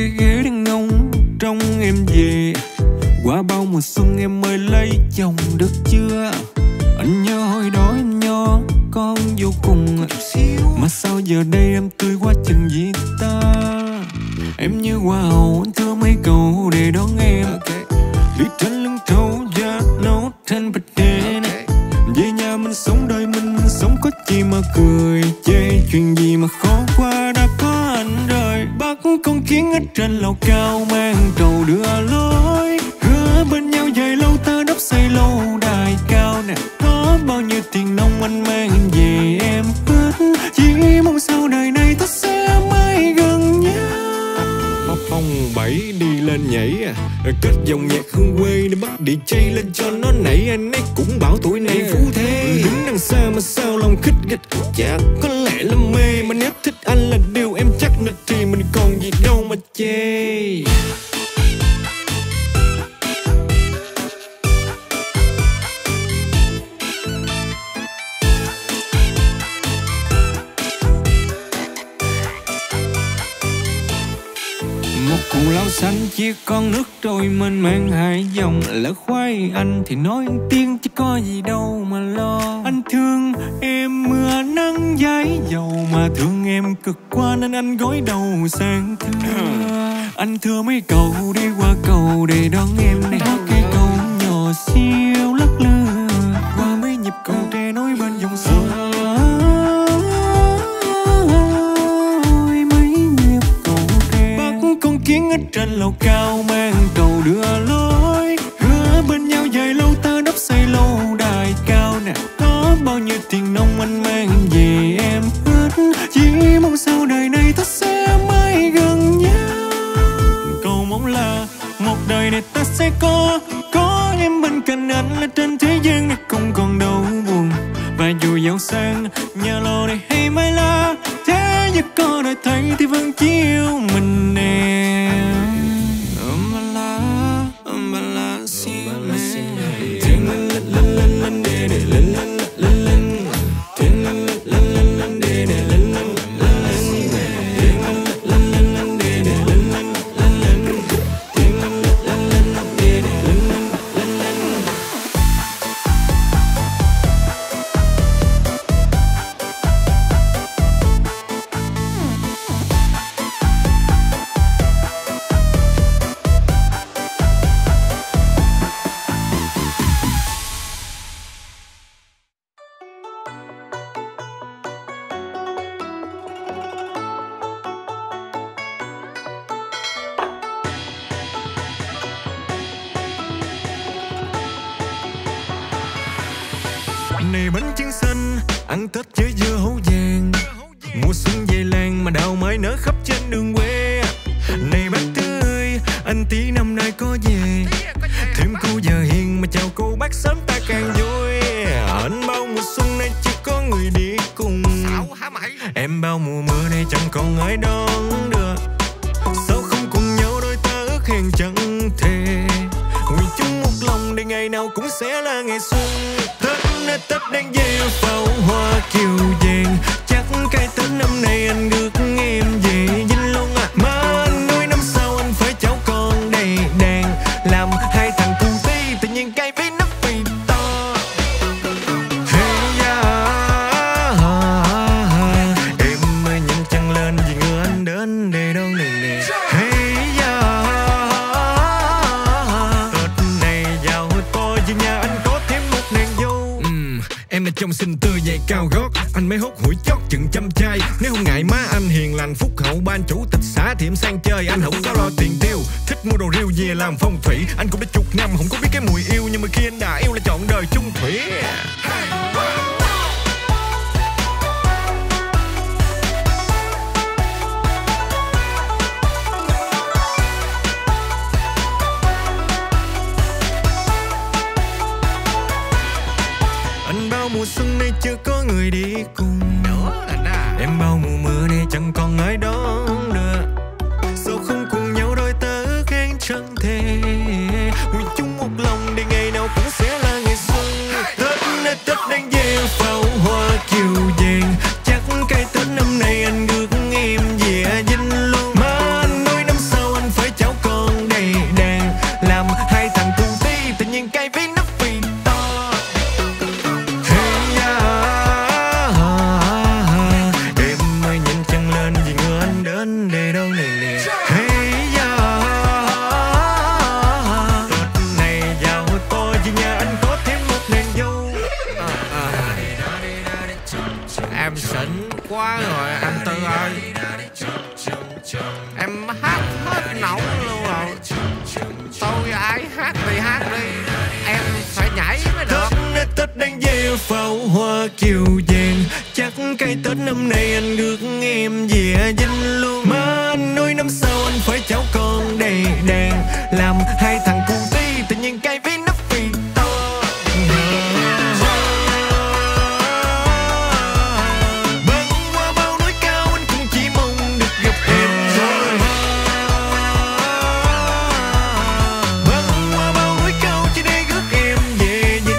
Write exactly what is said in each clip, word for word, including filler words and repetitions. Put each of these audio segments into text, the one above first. cái ghế đang ngông trong em về. Qua bao mùa xuân em mới lấy chồng được chưa? Anh nhớ hồi đó em nhỏ con vô cùng, mà sao giờ đây em tươi quá chừng gì ta. Em như hoa hậu anh thưa mấy cầu để đón em. Đi trên lưng thấu da nấu thành bạch đen. Về nhà mình sống đời mình, mình sống có chi mà cười. Chê chuyện gì mà khó qua, đã có anh rồi. Bắt con kiến ở trên lầu cao mang trầu đưa lối. Hứa bên nhau dài lâu ta đắp xây lâu đài cao nè. Có bao nhiêu tiền nông anh mang về em ướt. Chỉ mong sau đời này ta sẽ mãi gần nhau. Phong bảy đi lên nhảy à, kết dòng nhạc hương quê để bắt đi jay lên cho nó nảy. Anh ấy cũng bảo tuổi này phú thế, đứng đằng xa mà sao lòng khích nghịch. Chả có lẽ là mê, mà nếu thích anh là điều em chắc nịch thì mình còn gì đâu mà chê. Cụ lão xanh chia con nước trôi mênh mang hai dòng. Lỡ khoai anh thì nói ăn tiếng chứ có gì đâu mà lo. Anh thương em mưa nắng giấy dầu, mà thương em cực quá nên anh gối đầu sang thưa. Anh thưa mấy cầu đi qua cầu để đón em này. Cây cầu nhỏ siêu lắc lư qua mấy nhịp cầu tre nối bên dòng sông. Kiến ở trên lầu cao mang cầu đưa lối. Hứa bên nhau dài lâu ta đắp xây lâu đài cao nè. Có bao nhiêu tiền nông anh mang về em hết. Chỉ mong sau đời này ta sẽ mãi gần nhau. Cầu mong là một đời này ta sẽ có có em bên cạnh anh, là trên thế gian này không còn đâu buồn. Và dù giàu sang nhà lầu này hay mai la, thế nhưng có đời thấy thì vẫn chỉ yêu mình nè. Này bánh tráng xanh ăn Tết với dưa hấu vàng, mùa xuân về làng mà đào mới nở khắp trên đường quê. Này bác tươi anh tí năm nay có về, thêm cô giờ hiền mà chào cô bác sớm ta càng vui. Anh bao mùa xuân nay chưa có người đi cùng, em bao mùa mưa nay chẳng còn ai đón đưa. Sao không cùng nhau đôi ta ước hẹn chẳng thề, nguyện chung một lòng để ngày nào cũng sẽ là ngày xuân. Tết đang gieo pháo hoa kiều vàng, chắc cái Tết năm nay anh được em về Vĩnh Long à. Má anh nuôi năm sau anh phải cháu con đầy đàn, làm hai thằng cu tí tự nhiên cay với nắp vì to. Hey yeah, em ơi nhanh chân lên vì người anh đến để đón nàng nè. Hey yeah, Tết này giàu to vì nhà anh có thêm một nàng dâu. Em là chồng xinh tươi dày cao gót, anh mới hốt hủi chót chừng chăm chai. Nếu không ngại má anh hiền lành phúc hậu, ban chủ tịch xã thì em sang chơi. Anh không có lo tiền tiêu, thích mua đồ riêu về làm phong thủy. Anh cũng đã chục năm không có biết cái mùi yêu, nhưng mà khi anh đã yêu là chọn đời chung thủy. Hey. Mùa xuân nay chưa có người đi cùng, em bao mùa mưa nay chẳng còn ai đón nữa. Sao không cùng nhau đôi ta ước hẹn chẳng thề, nguyện chung một lòng để ngày nào cũng sẽ là ngày xuân. Tết nay Tết đang gieo pháo hoa kiều vàng, chắc cái Tết năm nay anh được em về Vĩnh Long. Má anh nói năm sau em xỉn quá rồi anh Tư ơi. Em hát hết nóng luôn rồi. Tôi ai hát thì hát đi, em phải nhảy mới được. Tết, Tết đang gieo pháo hoa kiều vàng, chắc cây Tết năm nay anh ngược em về dinh luôn. Má anh nuôi năm sau anh phải cháu con đầy đàn, làm hai thằng cu ti tự nhiên cây với nắp vì to. Băng qua bao núi cao anh cũng chỉ mong được gặp em. Băng qua bao núi cao chỉ để rước em về dinh.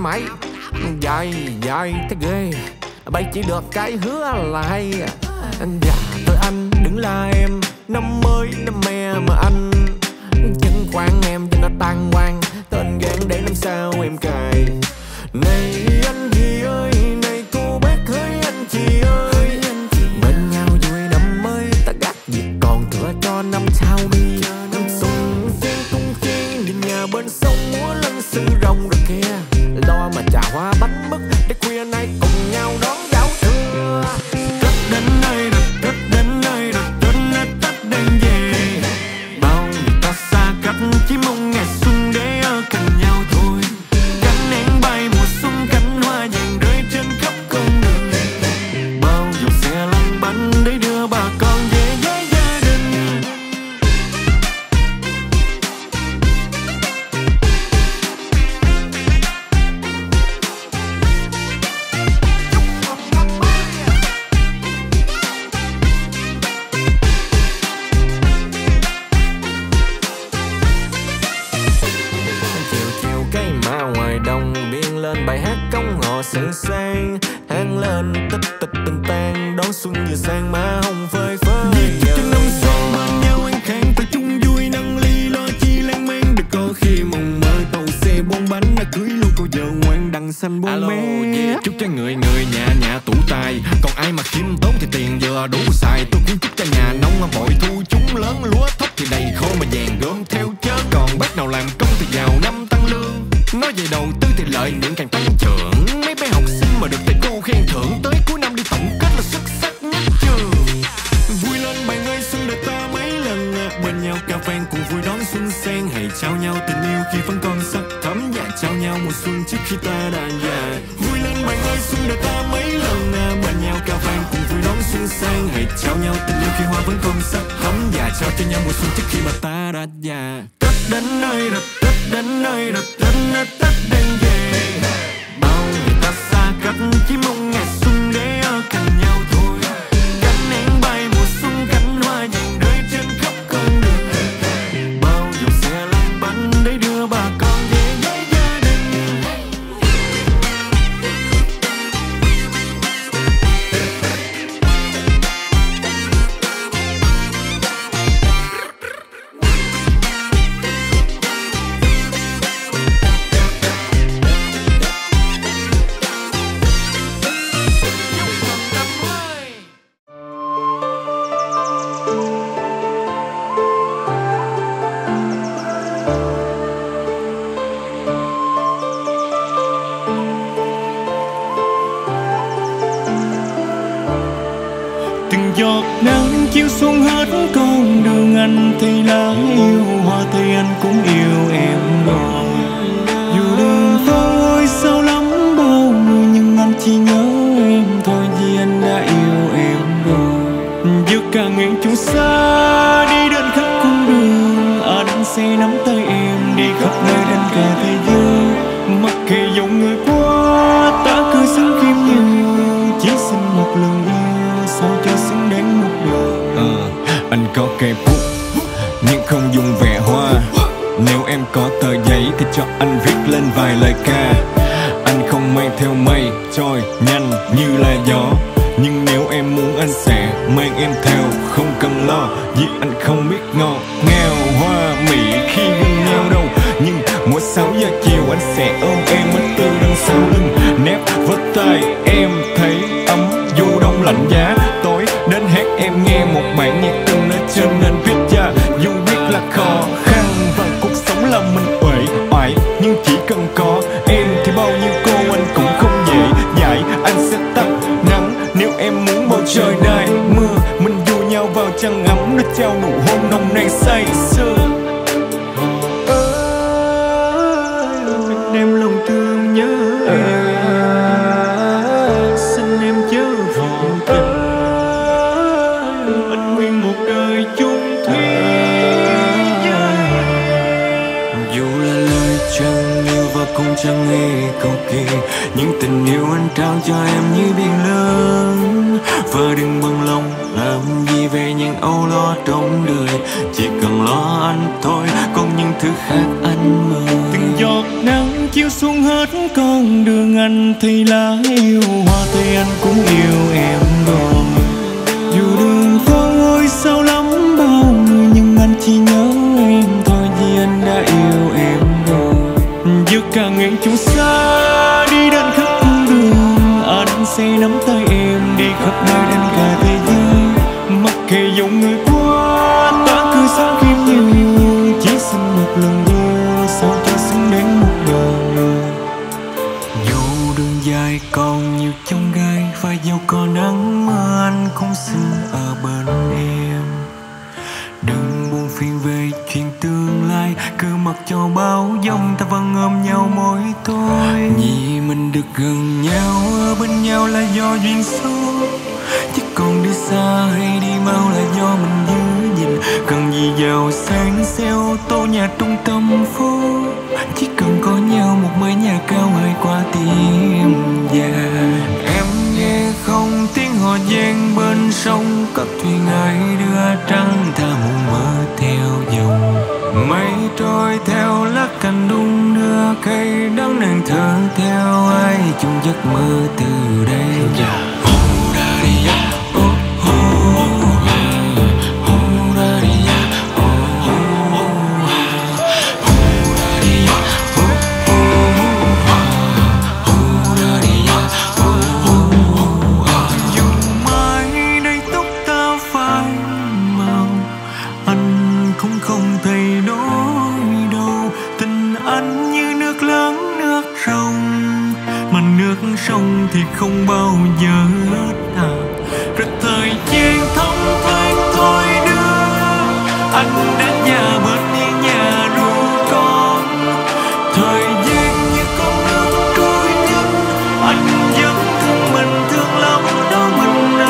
Mày dài dài thế ghê, bay chỉ được cái hứa là hay. Anh già tôi anh đừng la em, năm mới năm me mà anh chứng khoán em cho nó tan hoang. Tên gan để năm sau em cài. Này anh gì ơi, này cô bác ơi, anh chị ơi, bên nhau vui năm mới ta gác việc còn thừa cho năm sau đi. Sùng phiên tung chiên nhìn nhà bên sông múa lân sư rồng rồi kia. Lo mà trà hoa bánh mứt để khuya nay cùng nhau đón giao thừa. Tết đến nơi rồi, Tết đến nơi rồi, Tết nơi Tết đang về. Bao người ta xa cách chỉ mong ngày xuân để ở cạnh nhau thôi. Cánh nắng bay mùa xuân, cánh hoa vàng rơi trên khắp con đường. Bao dù xe lăn bánh để đưa bà con về với gia đình. Sẵn sàng hang lên tích tịch tình tang, đón xuân vừa sang má hồng phơi phới. Vì cho năm sang mang nhau anh khang phải chung vui nâng ly lo chi lan man. Được có khi mộng mơ tàu xe bốn bánh đã cưới luôn cô vợ ngoan đằng xanh bốn mé. Chúc cho người người nhà nhà tủ tài, còn ai mà kiếm tốt thì tiền vừa đủ xài. Tôi cũng chúc cho nhà nông bội thu chúng lớn, lúa thóc thì đầy khô mà vàng gom theo chớ. Còn bác nào làm công thì giàu năm tăng lương, nói về đầu tư thì lợi nhuận càng tăng trưởng. Mà được thầy cô khen thưởng tới cuối năm đi tổng kết là xuất sắc nhất trường. Vui lên bạn ơi xuân đời ta mấy lần, bên nhau cà vang cùng vui đón xuân sang. Hãy trao nhau tình yêu khi vẫn còn sắc thắm, và trao nhau mùa xuân trước khi ta đã già. Vui lên bạn ơi xuân đời ta mấy lần, bên nhau cà vang cùng vui đón xuân sang. Hãy trao nhau tình yêu khi hoa vẫn còn sắc thắm, và trao cho nhau mùa xuân trước khi mà ta đã già. Tết đến nơi rồi, Tết đến nơi rồi, Tết nơi Tết đến về. Chỉ mong ngày xuân để ở cạnh nhau thôi. Cánh nắng bay mùa xuân, cánh hoa vàng rơi trên khắp con đường. Bao dù xe lăn bánh để đưa bà con về với gia đình. Chỉ nhớ em thôi vì anh đã yêu em mình chung xa đi đến khắp cung đường, anh à, sẽ nắm tay em đi khắp nơi đến cả thế giới. Mặc kệ dòng người qua ta cứ xứng khiêm nhường, chỉ xin một lần yêu sao cho xứng đáng một đời. À, anh có cây bút nhưng không dùng vẽ hoa, nếu em có tờ giấy thì cho anh viết lên vài lời ca. Anh không mang theo mây trôi nhanh như là gió, nhưng nếu em muốn anh sẽ mang em theo, không cần lo vì anh không biết ngọt ngào hoa mỹ khi gần nhau đâu. Nhưng mỗi sáu giờ chiều anh sẽ ôm em bên từ đằng sau lưng, nép vớt tay em thấy ấm dù đông lạnh giá. Tối đến hát em nghe một bản nhạc từng nơi trên nên viết ra, dù biết là khó khăn và cuộc sống là mình uể oải, nhưng chỉ cần có em thì bao nhiêu cô anh cũng không dễ dãi. Anh sẽ tắt nắng nếu em muốn bầu trời đầy mưa, mình du nhau vào trăng ấm để trao nụ hôn nồng nàn say sưa. Em lòng thương nhớ em, xin em chớ vội tình, anh nguyện một đời chung thủy. Dù là lời chẳng yêu và cũng chẳng nghe cầu kỳ, những tình yêu anh trao cho em như biển lớn. Và đừng bằng lòng làm gì về những âu lo trong đời, chỉ cần lo anh thôi, còn những thứ khác anh mời. Từng giọt nắng chiếu xuống hết con đường anh thì là yêu hoa, thì anh cũng yêu em rồi. Dù đường phố ơi sao lắm bao người, nhưng anh chỉ nhớ em thôi vì anh đã yêu em rồi. Giữa cả ngàn chốn xa đi đến khắp cung đường, anh sẽ nắm tay em đi khắp nơi đến cả thế giới. Mặc kệ dòng người qua ta cứ sống khiêm nhường, chỉ xin một lần yêu sao cho xứng đáng một đời. Dài còn nhiều trong gai và dẫu có nắng mưa anh cũng xin ở bên em. Đừng buồn phiền về chuyện tương lai, cứ mặc cho bão giông ta vẫn ôm nhau mỗi tối. Vì mình được gần nhau ở bên nhau là do duyên số, chứ còn đi xa hay đi mau là do mình giữ gìn. Cần gì giàu sang xe ô tô nhà trung tâm phố, chỉ cần có nhau một mái nhà cao hai qua tim già. Em nghe không tiếng hò vang bên sông, cất thuyền ai đưa trăng ta muốn mơ theo dòng. Mây trôi theo lá cành đung đưa cây đắng nàng thở theo ai chung giấc mơ từ đây. Yeah. Sông thì không bao giờ hết à, rồi thời gian thông thoáng thôi đưa anh đến nhà bên những nhà nuôi con. Thời gian như con nước trôi nhanh, anh vẫn thương mình thương lắm đó mình ơi.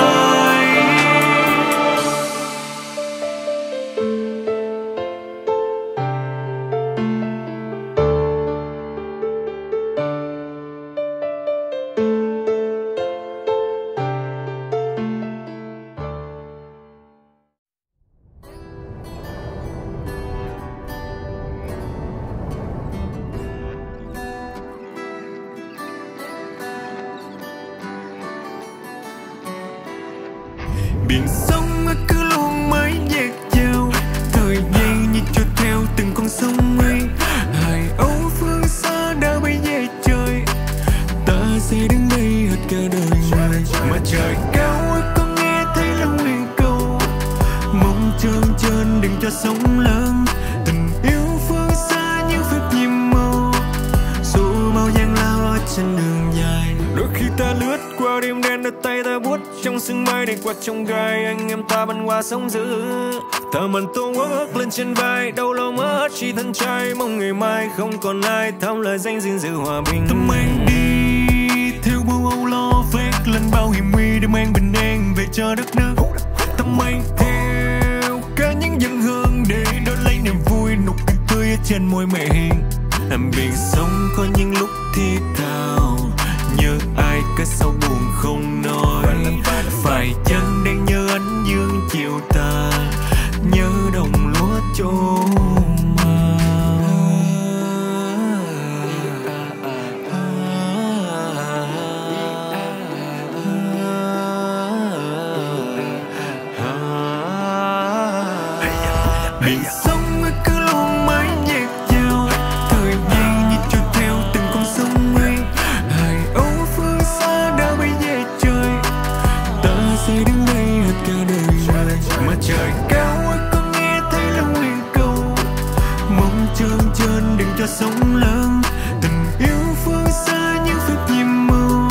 Biển sông cứ luôn mới dạt dào, thời gian như trôi theo từng con sông ấy. Hải âu phương xa đã bay về trời, ta sẽ đứng đây hết cả đời này. Mà trời cao con nghe thấy lòng nguyện cầu, mong trơn trơn đừng cho sóng lớn. Tình yêu phương xa như phép nhiệm màu, dù màu vàng lao trên đường dài. Đôi khi ta lướt qua đêm đen đôi tay ta buốt trong sương mai này quạt trong gai. Anh em ta băng qua sóng dữ, ta mình tô ước lên trên vai. Đâu lo mất chi thân trai, mong ngày mai không còn ai thăm lời danh gìn giữ hòa bình. Ta mang đi theo bao âu lo vét lên bao hiểm nguy để mang bình an về cho đất nước. Ta mang theo những dân hương để đón lấy niềm vui, nụ cười tươi trên môi mẹ hiền. Biển sông có những lúc thì tao nhớ ai cái sâu buồn không nói, phải chăng đang nhớ ánh dương chiều ta, nhớ đồng lúa trổ màu. Biển sông cứ luôn mãi nhạt dào, thời gian như trôi theo từng con sông ấy. Hải âu phương xa đã bay về trời, ta sẽ đứng đây hết cả đời này. Mà trời cao ấy có nghe thấy là nguyện cầu, mong trơn trơn đừng cho sóng lớn. Tình yêu phương xa những phút nhiệm mưu,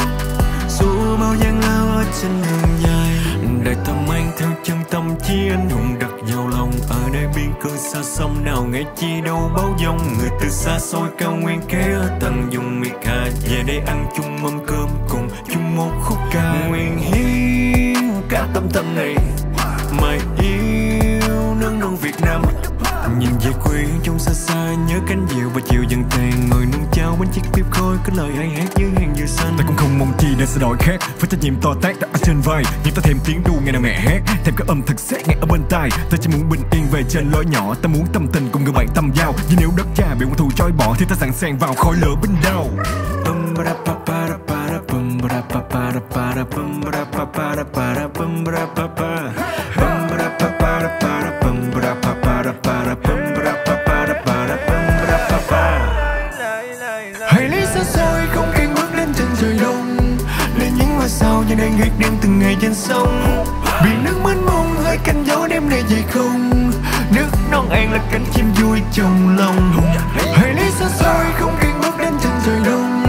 dù bao gian lao ở trên đường dài. Đời ta mang theo chân tâm chi anh hùng đặt vào lòng, ở nơi biên cương xa xăm nào nghe chi đâu bao dông. Người từ xa xôi cao nguyên khé ở tận vùng miệt hạ về đây ăn chung mâm cơm cùng chung một khúc ca. Nguyện hiến cả tâm tâm này mà yêu nâng non Việt Nam, nhìn về quê trong xa xa nhớ cánh diều và chiều dần tàn. Ngồi nung cháo bánh chiếc bếp khói cứ lời ai hát dưới hàng dừa xanh. Ta cũng không mong chi nên sẽ đổi khác, với trách nhiệm to tát đặt ở trên vai. Nhưng ta thèm tiếng đu ngày nào mẹ hát, thèm cái âm thực xét ngay ở bên tai. Ta chỉ muốn bình yên về trên lối nhỏ, ta muốn tâm tình cùng người bạn tâm giao. Nhưng nếu đất cha bị quân thù trói bỏ thì ta sẵn sàng vào khói lửa binh đao. Hãy lấy xa xôi không cánh bước lên chân trời đông, để những ngôi sao như đang nguyệt đêm từng ngày trên sông. Biển nước mênh mông hơi cánh gió đêm nay về không, nước non an là cánh chim vui trong lòng. Hãy lấy xa xôi không cánh bước lên chân trời đông,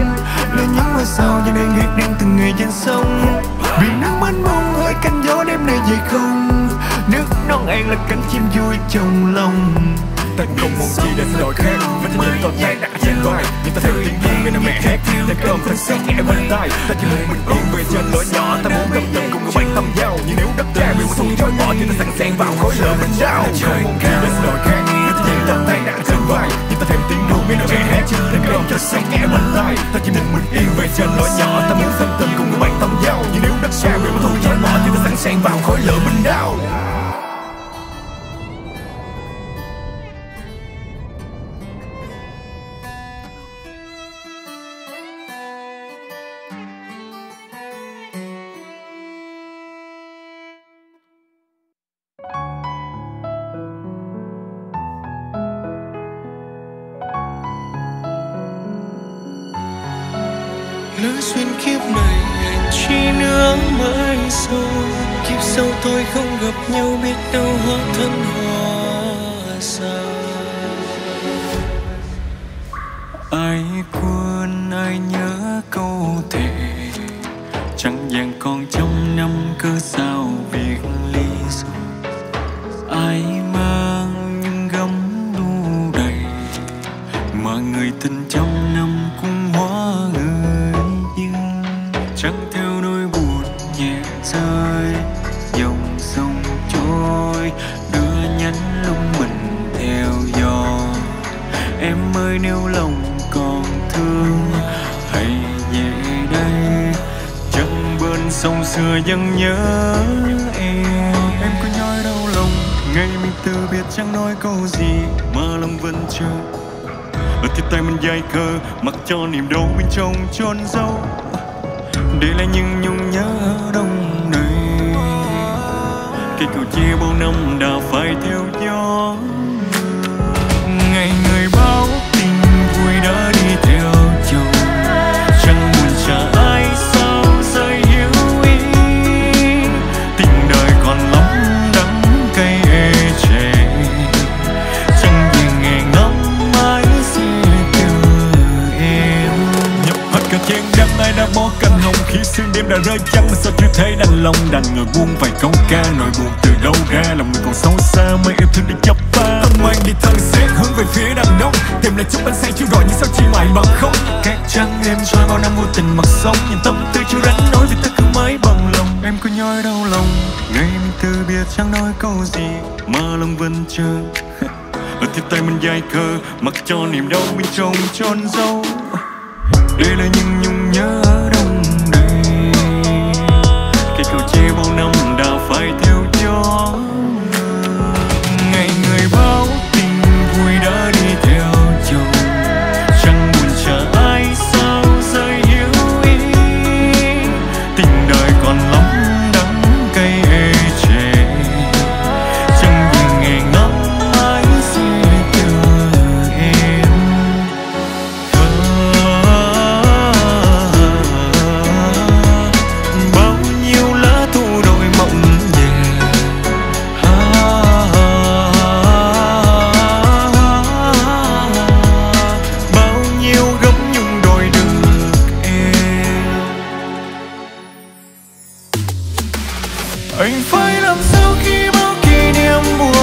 để những ngôi sao như đang nguyệt đêm từng ngày trên sông. Biển nước mênh mông hơi cánh gió đêm nay về không, nước non an là cánh chim vui trong lòng. Ta không muốn chi để thay đổi khác, với trách nhiệm to tát đặt trên vai. Nhưng ta thèm tiếng đu ngày nào mẹ hát, thèm cơm thật xét nhẹ bên tai. Ta chỉ muốn bình yên về trên lối nhỏ, ta muốn tâm tình cùng người bạn tâm giao. Nhưng nếu đất cha bị quân thù trói bỏ thì ta sẵn sàng vào khói lửa binh đao. Ta không muốn chi để thay đổi khác, với trách nhiệm to tát đặt trên vai. Nhưng ta thèm tiếng đu ngày nào mẹ hát, thèm cơm thật xét nhẹ bên tai. Ta chỉ muốn bình yên về trên lối nhỏ, ta muốn tâm tình cùng người bạn tâm giao. Nhưng nếu đất cha bị quân thù trói bỏ thì ta sẵn sàng vào khói lửa binh đao. Lỡ xuyên kiếp này anh chỉ nước mãi sâu, kiếp sau tôi không gặp nhau biết đâu hóa thân hoa sao. Ai quên ai nhớ câu thề, trăng vàng còn trong năm cơ sao biệt ly rồi. Ai mang những gấm đu đầy mà người tình trong năm cũng hóa người. Trắng theo nỗi buồn nhẹ rơi, dòng sông trôi đưa nhánh lung mình theo gió. Em ơi nếu lòng còn thương hãy về đây, chân bên sông xưa vẫn nhớ em. Em có nhói đau lòng ngày mình từ biệt, chẳng nói câu gì mà lòng vẫn chờ. Ở thiết tay mình dài khờ mặc cho niềm đau bên trong trôn dấu, để lại những nhung nhớ đông đầy. Cây cầu chia bao năm đã phải theo gió, ngày người báo tình vui đã đi theo chồng. Chẳng buồn trả ai sao rơi hiu ý, tình đời còn lắm đắng cay ê chề. Chẳng về ngày ngắm mãi sẽ từ em, nhập hết cả chén đắng ai đã bỏ cánh hồng. Khi sương đêm đã rơi trắng mà sao chưa thấy đành lòng, đành người buông vài câu ca. Nỗi buồn từ đâu ra lòng người còn xấu xa, mấy em thương đi chấp ta. Tâm ngoan đi thân xét hướng về phía đằng đông, tìm lại chút bánh xe chưa gọi nhưng sao chỉ mãi bằng không. Các trăng em xoa bao năm vô tình mặc sống, nhìn tâm tư chưa rảnh nói vì ta cứ mãi bằng lòng. Em cứ nhói đau lòng ngày từ biệt chẳng nói câu gì mà lòng vẫn chờ. Ở thiết tay mình dài khờ mặc cho niềm đau bên trong trôn dấu. Đây là những nhung nhớ đông đầy, cái câu chê bao năm đã phải theo gió. Ngày người báo tình vui đã đi theo chồng, chẳng buồn chờ ai sao rơi hiểu ý. Tình đời còn lắm đắng cay ê chề, chẳng vì ngày ngắm ai sẽ chờ em. À, bao nhiêu lá thu đôi mộng về. À, bao nhiêu gấm nhung đôi được em. Anh phải làm sao khi bao kỷ niệm buồn